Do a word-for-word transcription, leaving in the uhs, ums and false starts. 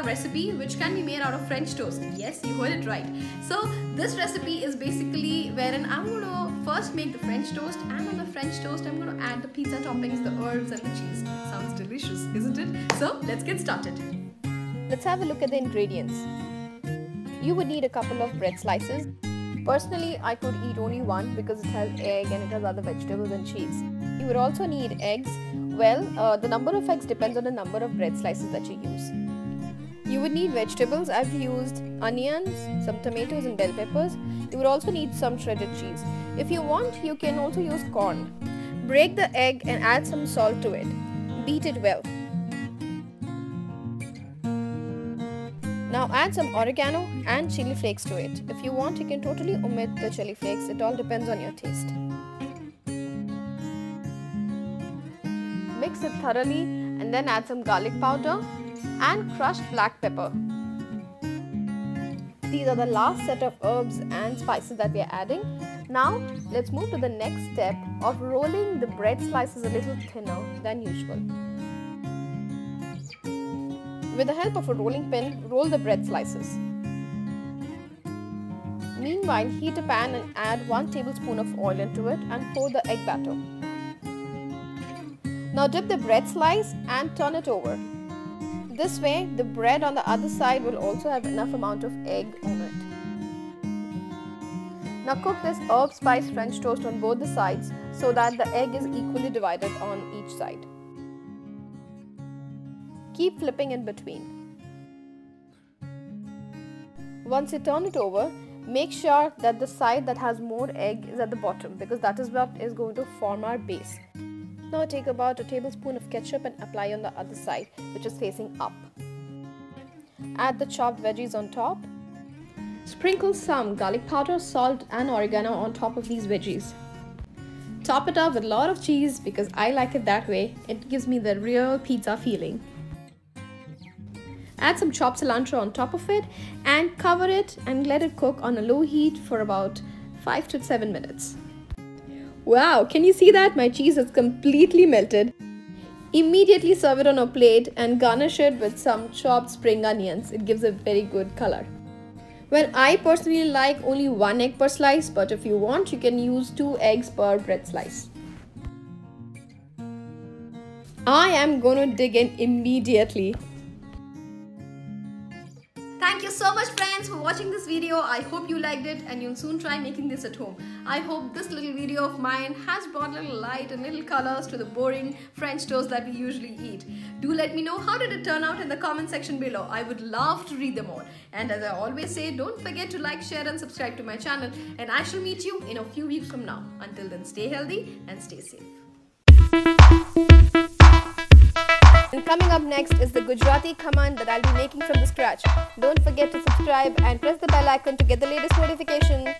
pizza recipe which can be made out of French toast. Yes, you heard it right. So this recipe is basically wherein I'm going to first make the French toast, and on the French toast I'm going to add the pizza toppings, the herbs and the cheese. Sounds delicious, isn't it? So let's get started. Let's have a look at the ingredients. You would need a couple of bread slices. Personally, I could eat only one because it has egg and it has other vegetables and cheese. You would also need eggs. Well, uh, the number of eggs depends on the number of bread slices that you use. You would need vegetables. I've used onions, some tomatoes and bell peppers. You would also need some shredded cheese. If you want, you can also use corn. Break the egg and add some salt to it. Beat it well. Now add some oregano and chili flakes to it. If you want, you can totally omit the chili flakes. It all depends on your taste. Mix it thoroughly and then add some garlic powder and crushed black pepper. These are the last set of herbs and spices that we are adding. Now let's move to the next step of rolling the bread slices a little thinner than usual. With the help of a rolling pin, roll the bread slices. Meanwhile, heat a pan and add one tablespoon of oil into it and pour the egg batter. Now dip the bread slice and turn it over. This way, the bread on the other side will also have enough amount of egg on it. Now cook this herb spice French toast on both the sides so that the egg is equally divided on each side. Keep flipping in between. Once you turn it over, make sure that the side that has more egg is at the bottom, because that is what is going to form our base. Now take about a tablespoon of ketchup and apply on the other side, which is facing up. Add the chopped veggies on top. Sprinkle some garlic powder, salt and oregano on top of these veggies. Top it up with a lot of cheese because I like it that way. It gives me the real pizza feeling. Add some chopped cilantro on top of it and cover it and let it cook on a low heat for about five to seven minutes. Wow, can you see that? My cheese has completely melted. Immediately serve it on a plate and garnish it with some chopped spring onions. It gives a very good color. Well, I personally like only one egg per slice, but if you want, you can use two eggs per bread slice. I am going to dig in immediately. Thank you so much, friends, for watching this video. I hope you liked it and you'll soon try making this at home. I hope this little video of mine has brought little light and little colors to the boring French toast that we usually eat. Do let me know how did it turn out in the comment section below. I would love to read them all. And as I always say, don't forget to like, share and subscribe to my channel. And I shall meet you in a few weeks from now. Until then, stay healthy and stay safe. And coming up next is the Gujarati Khaman that I'll be making from the scratch. Don't forget to subscribe and press the bell icon to get the latest notification.